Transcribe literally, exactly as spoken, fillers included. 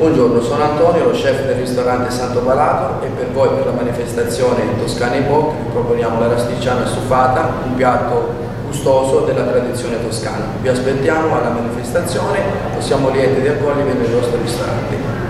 Buongiorno, sono Antonio, lo chef del ristorante Santo Palato e per voi, per la manifestazione Toscana in Bocca, vi proponiamo la rosticciana stufata, un piatto gustoso della tradizione toscana. Vi aspettiamo alla manifestazione, siamo lieti di accogliervi nel nostro ristorante.